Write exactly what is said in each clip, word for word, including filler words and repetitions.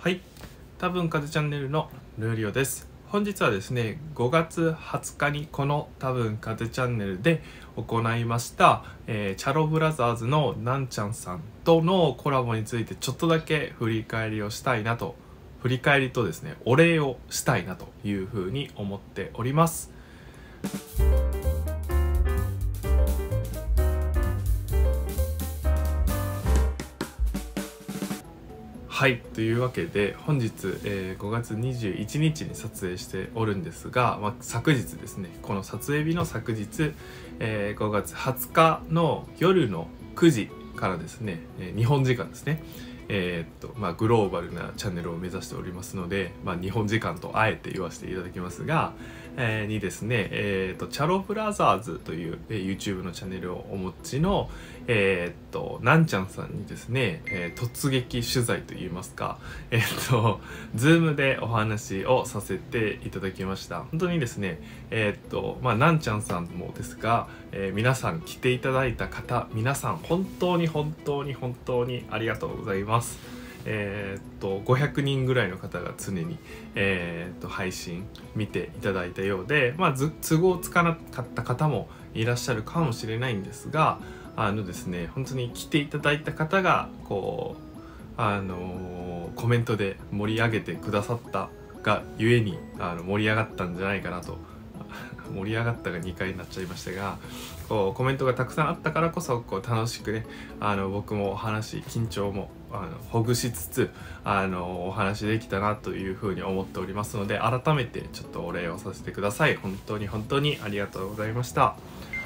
はい、多分風チャンネルのルーリオです。本日はですね、ごがつはつかにこの多分風チャンネルで行いました、えー、チャロブラザーズのなんちゃんさんとのコラボについてちょっとだけ振り返りをしたいなと振り返りとですね、お礼をしたいなというふうに思っております。はい、というわけで本日、えー、ごがつにじゅういちにちに撮影しておるんですが、まあ、昨日ですね、この撮影日の昨日、えー、ごがつはつかの夜のくじからですね、えー、日本時間ですね、えーっとまあ、グローバルなチャンネルを目指しておりますので、まあ、日本時間とあえて言わせていただきますが、えー、にですね、えー、っとチャロブラザーズという、えー、YouTube のチャンネルをお持ちの、えー、っとなんちゃんさんにですね、えー、突撃取材といいますか、えー、っと Zoom でお話をさせていただきました。本当にですね、えー、っとまあ、なんちゃんさんもですが、えー、皆さん来ていただいた方、皆さん本当に本当に本当にありがとうございます。えっとごひゃくにんぐらいの方が常に、えー、っと配信見ていただいたようで、まあ、ず都合つかなかった方もいらっしゃるかもしれないんですが、あのですね、本当に来ていただいた方がこう、あのー、コメントで盛り上げてくださったがゆえに、あの盛り上がったんじゃないかなと。盛り上がったがにかいになっちゃいましたが、こうコメントがたくさんあったからこそ、こう楽しくね、あの僕もお話緊張もあのほぐしつつ、あのお話できたなというふうに思っておりますので、改めてちょっとお礼をさせてください。本当に本当にありがとうございました。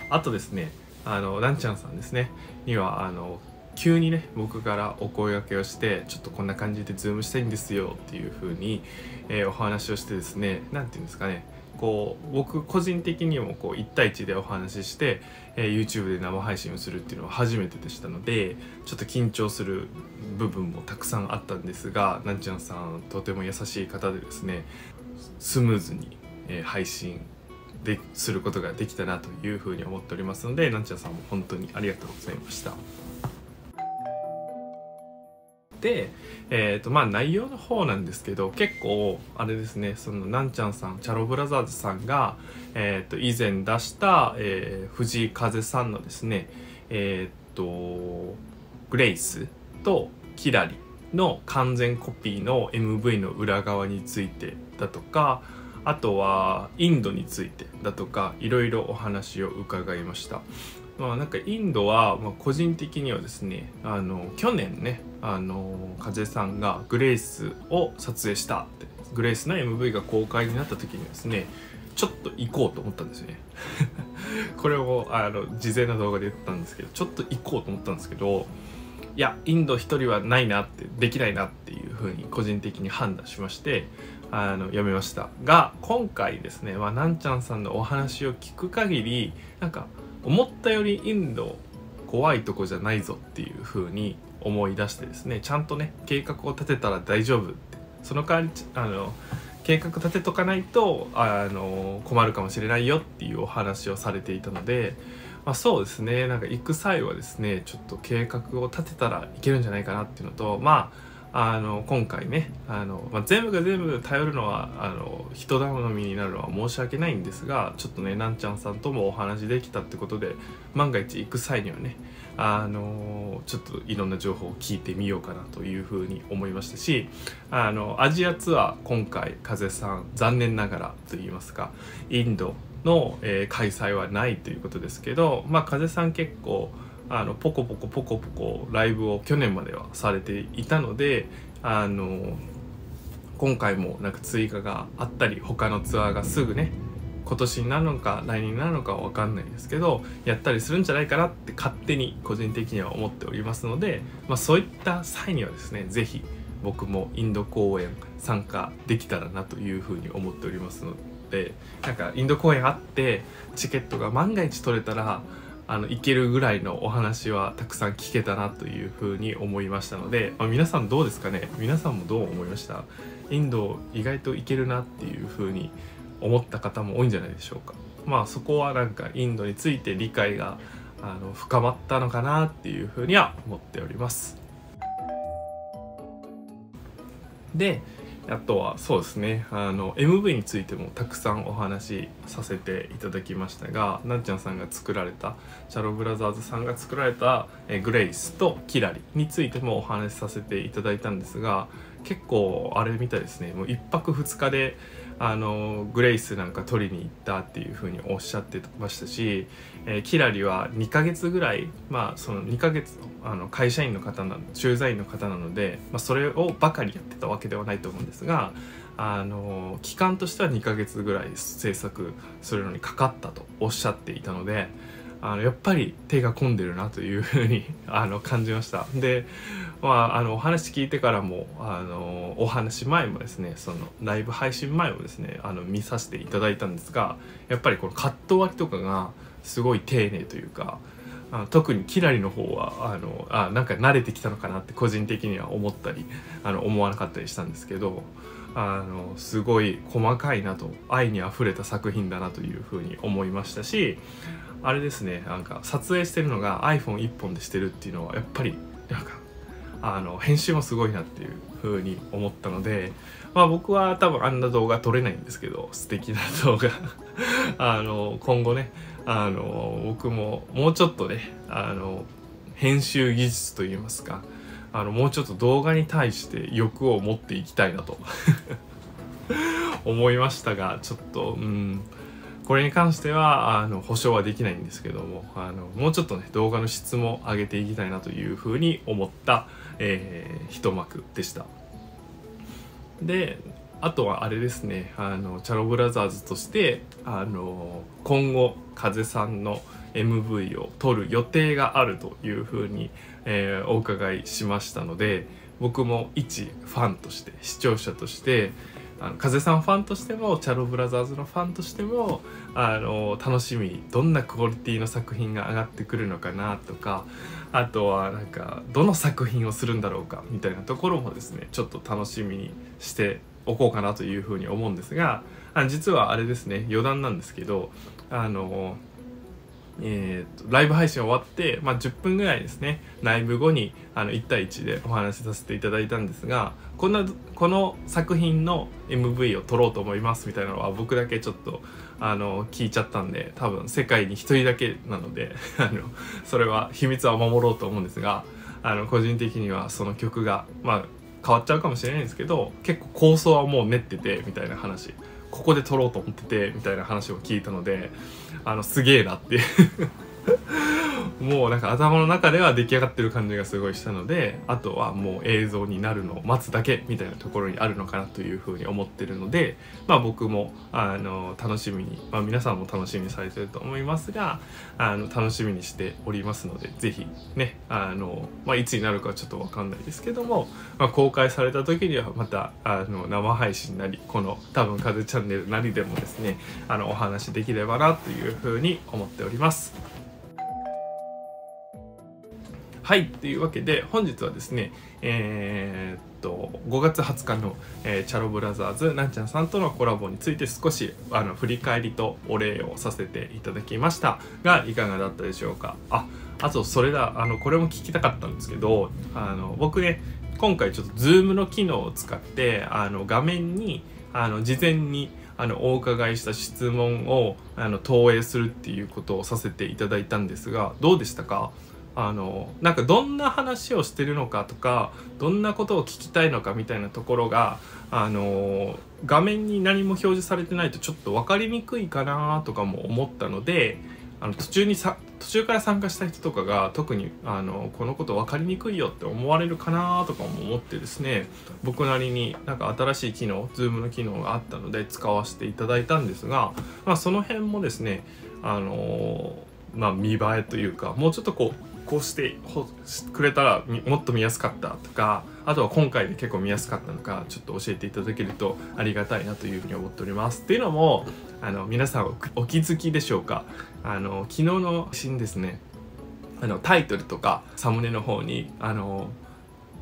あとですね、あのなんちゃんさんですねには、あの急にね、僕からお声掛けをして、ちょっとこんな感じでズームしたいんですよっていうふうに、えー、お話をしてですね、何て言うんですかね、こう僕個人的にもこういちたいいちでお話しして、えー、YouTube で生配信をするっていうのは初めてでしたので、ちょっと緊張する部分もたくさんあったんですが、なんちゃんさんとても優しい方でですね、スムーズに、えー、配信ですることができたなというふうに思っておりますので、なんちゃんさんも本当にありがとうございました。で、えーとまあ、内容の方なんですけど、結構あれですね、そのなんちゃんさん、チャロブラザーズさんが、えー、と以前出した、えー、藤井風さんのですね、えー、とグレイスとキラリの完全コピーの エムブイ の裏側についてだとか、あとはインドについてだとか、いろいろお話を伺いました。まあ、なんかインドは、まあ、個人的にはですね、あの去年ね、あの風さんがグレイスを撮影したって、グレイスの エムブイ が公開になった時にですね、ちょっと行こうと思ったんですよねこれをあの事前の動画で言ったんですけど、ちょっと行こうと思ったんですけど、いやインド一人はないなって、できないなっていうふうに個人的に判断しまして、あのやめましたが、今回ですね、まあ、なんちゃんさんのお話を聞く限り、なんか思ったよりインド怖いとこじゃないぞっていう風に思い出してですね、ちゃんとね計画を立てたら大丈夫って、その代わりあの計画立てとかないとあの困るかもしれないよっていうお話をされていたので、まあ、そうですね、なんか行く際はですね、ちょっと計画を立てたらいけるんじゃないかなっていうのと、まああの今回ね、あの、まあ、全部が全部頼るのはあの人頼みになるのは申し訳ないんですが、ちょっとねなんちゃんさんともお話できたってことで、万が一行く際にはね、あのちょっといろんな情報を聞いてみようかなというふうに思いましたし、あのアジアツアー今回風さん残念ながらといいますか、インドの、えー、開催はないということですけど、まあ、風さん結構あのポコポコポコポコライブを去年まではされていたので、あの今回もなんか追加があったり、他のツアーがすぐね今年なのか来年なのかは分かんないですけど、やったりするんじゃないかなって勝手に個人的には思っておりますので、まあ、そういった際にはですね、是非僕もインド公演参加できたらなというふうに思っておりますので、なんかインド公演あってチケットが万が一取れたらあのいけるぐらいのお話はたくさん聞けたなというふうに思いましたので、まあ、皆さんどうですかね、皆さんもどう思いました？インド意外といけるなっていうふうに思った方も多いんじゃないでしょうか。まあそこはなんかインドについて理解があの深まったのかなっていうふうには思っております。であとはそうですね、あの エムブイ についてもたくさんお話しさせていただきましたが、なっちゃんさんが作られたシャローブラザーズさんが作られた「グレイス」と「キラリ」についてもお話しさせていただいたんですが、結構あれみたいですね、もういっぱくふつかであのグレイスなんか取りに行ったっていう風におっしゃってましたし、えー、キラリはにかげつぐらい、まあそのにかげつあの会社員の方なの駐在員の方なので、まあ、それをばかりやってたわけではないと思うんですが、あの期間としてはにかげつぐらい制作するのにかかったとおっしゃっていたので。あのやっぱり手が込んでるなというふうにあの感じました。で、まあ、あのお話聞いてからもあのお話前もですね、そのライブ配信前もですねあの見させていただいたんですが、やっぱりこのカット割りとかがすごい丁寧というか、あの特にキラリの方はあのあなんか慣れてきたのかなって個人的には思ったりあの思わなかったりしたんですけど。あのすごい細かいなと愛にあふれた作品だなというふうに思いましたし、あれですね、なんか撮影してるのが アイフォンいっぽんでしてるっていうのはやっぱりなんかあの編集もすごいなっていうふうに思ったので、まあ、僕は多分あんな動画撮れないんですけど、素敵な動画あの今後ねあの僕ももうちょっとねあの編集技術といいますか。あのもうちょっと動画に対して欲を持っていきたいなと思いましたが、ちょっとうんこれに関してはあの保証はできないんですけども、あのもうちょっとね動画の質も上げていきたいなというふうに思った、えー、一幕でした。であとはあれですね、あのチャロブラザーズとしてあの今後風さんのエムブイ を撮る予定があるというふうに、えー、お伺いしましたので、僕も一ファンとして視聴者としてあの風さんファンとしてもチャロブラザーズのファンとしてもあの楽しみにどんなクオリティの作品が上がってくるのかなとか、あとはなんかどの作品をするんだろうかみたいなところもですねちょっと楽しみにしておこうかなというふうに思うんですが、あ実はあれですね、余談なんですけどあのえー、とライブ配信終わって、まあ、じゅっぷんぐらいですねライブ後にあのいちたいいちでお話しさせていただいたんですが、こんなこの作品の エムブイ を撮ろうと思いますみたいなのは僕だけちょっとあの聞いちゃったんで、多分世界にひとりだけなのであのそれは秘密は守ろうと思うんですが、あの個人的にはその曲が、まあ、変わっちゃうかもしれないんですけど、結構構想はもう練っててみたいな話。ここで撮ろうと思っててみたいな話を聞いたので、あのすげえなってもうなんか頭の中では出来上がってる感じがすごいしたので、あとはもう映像になるのを待つだけみたいなところにあるのかなというふうに思ってるので、まあ僕もあの楽しみに、まあ、皆さんも楽しみにされてると思いますが、あの楽しみにしておりますので、是非ねあの、まあ、いつになるかはちょっと分かんないですけども、まあ、公開された時にはまたあの生配信なりこの多分風チャンネルなりでもですねあのお話できればなというふうに思っております。はい、というわけで本日はですね、えー、っとごがつはつかの、えー、チャロブラザーズなんちゃんさんとのコラボについて少しあの振り返りとお礼をさせていただきましたが、いかがだったでしょうか。あ、あとそれだ、あのこれも聞きたかったんですけど、あの僕ね今回ちょっと ズーム の機能を使ってあの画面にあの事前にあのお伺いした質問をあの投影するっていうことをさせていただいたんですが、どうでしたか。あのなんかどんな話をしてるのかとかどんなことを聞きたいのかみたいなところがあの画面に何も表示されてないとちょっと分かりにくいかなとかも思ったので、あの途中にさ途中から参加した人とかが特にあのこのこと分かりにくいよって思われるかなとかも思ってですね、僕なりになんか新しい機能 ズーム の機能があったので使わせていただいたんですが、まあ、その辺もですねあの、まあ、見栄えというかもうちょっとこうこうしてくれたらもっと見やすかったとか、あとは今回で結構見やすかったのかちょっと教えていただけるとありがたいなというふうに思っております。っていうのもあの皆さんお気づきでしょうか、あの昨日のシーンですね、あのタイトルとかサムネの方にあの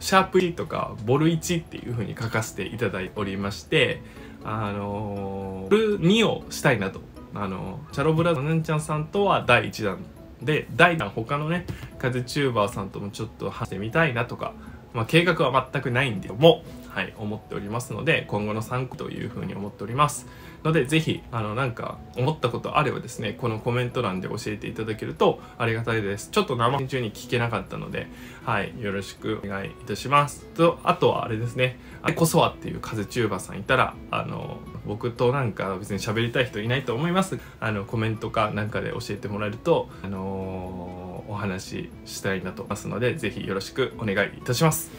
シャープいちとかボルいちっていうふうに書かせていただいておりまして、あのボルにをしたいなと、あのチャロブラザーズのなんちゃんさんとはだいいちだんでだいにだん他のね風チューバーさんともちょっと話してみたいなとか、まあ、計画は全くないんでもはい、思っておりますので、今後の参考というふうに思っておりますので、ぜひあのなんか思ったことあればですね、このコメント欄で教えていただけるとありがたいです。ちょっと生中に聞けなかったので、はい、よろしくお願いいたしますと、あとはあれですね、あれこそはっていう風チューバーさんいたら、あの僕となんか別に喋りたい人いないと思います。あのコメントかなんかで教えてもらえると、あのー、お話ししたいなと思いますので、ぜひよろしくお願いいたします。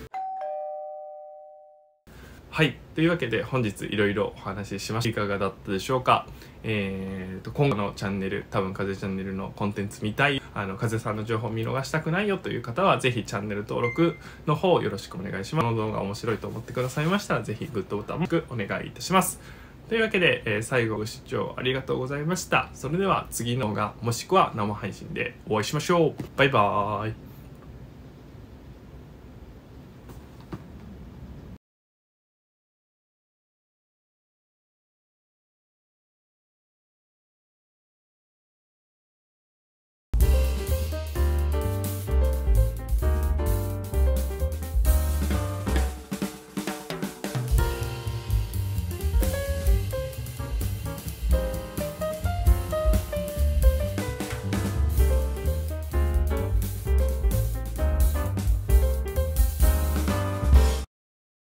はい、というわけで本日いろいろお話ししました。いかがだったでしょうか。えーと、今後のチャンネル、多分風チャンネルのコンテンツ見たい、あの風さんの情報見逃したくないよという方は、ぜひチャンネル登録の方よろしくお願いします。この動画面白いと思ってくださいましたら、ぜひグッドボタンもお願いいたします。というわけで、えー、最後ご視聴ありがとうございました。それでは次の動画もしくは生配信でお会いしましょう。バイバーイ。